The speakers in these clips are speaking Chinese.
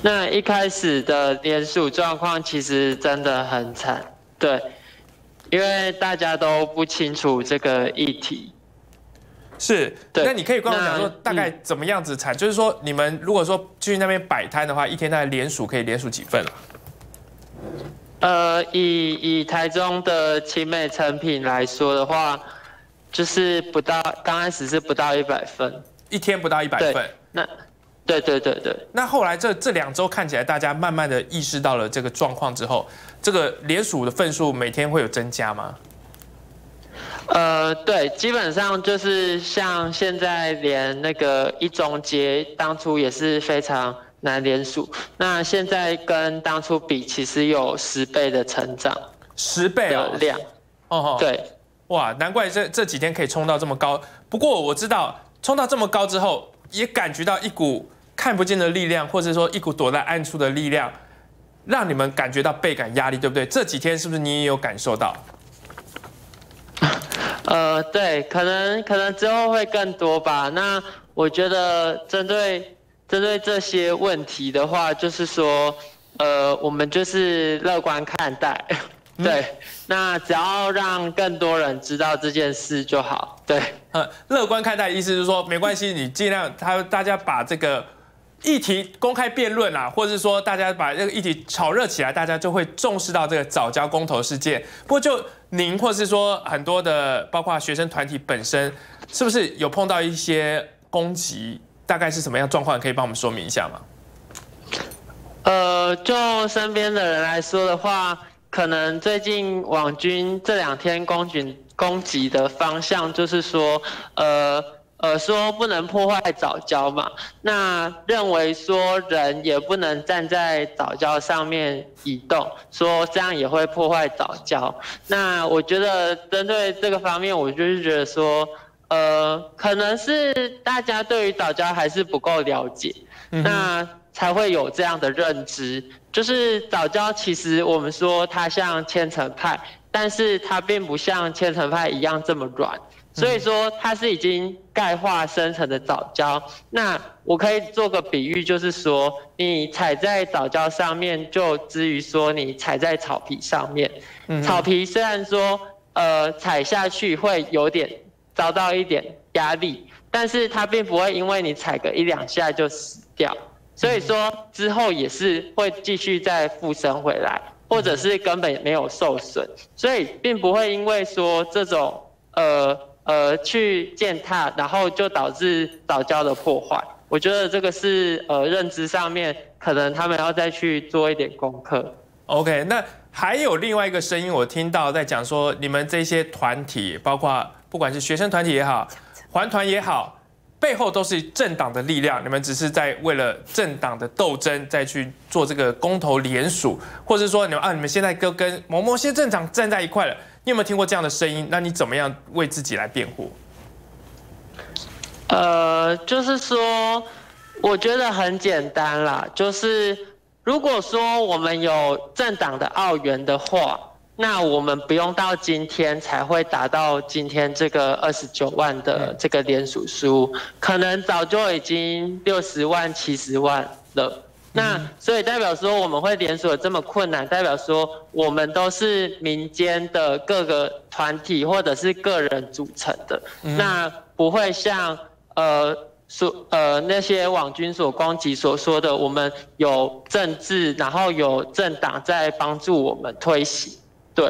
那一开始的联署状况其实真的很惨，对，因为大家都不清楚这个议题。是，那你可以跟我讲说大概怎么样子惨？就是说你们如果说去那边摆摊的话，一天大概联署可以联署几份啊？以台中的奇美成品来说的话，就是不到刚开始是不到100份，一天不到100份。那对。那后来这2周看起来，大家慢慢的意识到了这个状况之后，这个联署的份数每天会有增加吗？对，基本上就是像现在连那个一中街，当初也是非常难联署，那现在跟当初比，其实有10倍的成长，10倍的量。哦，对，哇，难怪这几天可以冲到这么高。不过我知道，冲到这么高之后。 也感觉到一股看不见的力量，或者说一股躲在暗处的力量，让你们感觉到倍感压力，对不对？这几天是不是你也有感受到？对，可能之后会更多吧。那我觉得针对这些问题的话，就是说，我们就是乐观看待，对。那只要让更多人知道这件事就好。 对，乐观看待的意思就是说，没关系，你尽量大家把这个议题公开辩论啦，或者是说大家把这个议题炒热起来，大家就会重视到这个藻礁公投事件。不过就您或是说很多的，包括学生团体本身，是不是有碰到一些攻击？大概是什么样状况？可以帮我们说明一下吗？就身边的人来说的话，可能最近网军这2天攻击的方向就是说，说不能破坏藻礁嘛，那认为说人也不能站在藻礁上面移动，说这样也会破坏藻礁。那我觉得针对这个方面，我就是觉得说，可能是大家对于藻礁还是不够了解，那才会有这样的认知。就是藻礁其实我们说它像千层派。 但是它并不像千层派一样这么软，所以说它是已经钙化生成的藻礁。那我可以做个比喻，就是说你踩在藻礁上面，就至于说你踩在草皮上面。草皮虽然说踩下去会有点遭到一点压力，但是它并不会因为你踩个1、2下就死掉。所以说之后也是会继续再复生回来。 或者是根本没有受损，所以并不会因为说这种去践踏，然后就导致藻礁的破坏。我觉得这个是认知上面可能他们要再去做一点功课。OK， 那还有另外一个声音，我听到在讲说，你们这些团体，包括不管是学生团体也好，环团也好，背后都是政党的力量，你们只是在为了政党的斗争再去。 做这个公投联署，或者说你们现在都跟某些政党站在一块了，你有没有听过这样的声音？那你怎么样为自己来辩护？就是说，我觉得很简单啦，就是如果说我们有政党的澳元的话，那我们不用到今天才会达到今天这个29万的这个联署书，可能早就已经60万、70万了。 那所以代表说我们会联署这么困难，代表说我们都是民间的各个团体或者是个人组成的，那不会像那些网军所攻击所说的，我们有政治，然后有政党在帮助我们推行。对，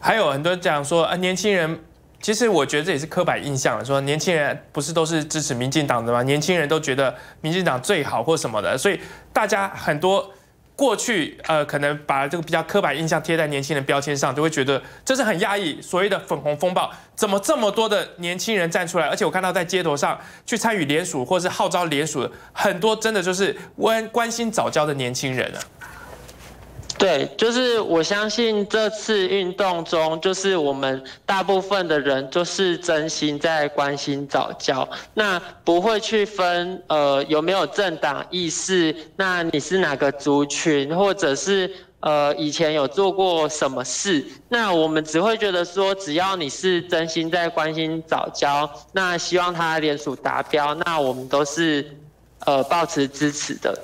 还有很多人讲说年轻人。 其实我觉得这也是刻板印象了，说年轻人不是都是支持民进党的吗？年轻人都觉得民进党最好或什么的，所以大家很多过去可能把这个比较刻板印象贴在年轻人标签上，就会觉得这是很压抑。所谓的粉红风暴，怎么这么多的年轻人站出来？而且我看到在街头上去参与联署或是号召联署的很多，真的就是关心藻礁的年轻人啊。 对，就是我相信这次运动中，就是我们大部分的人都是真心在关心藻礁，那不会去分有没有政党意识，那你是哪个族群，或者是以前有做过什么事，那我们只会觉得说，只要你是真心在关心藻礁，那希望他联署达标，那我们都是抱持支持的。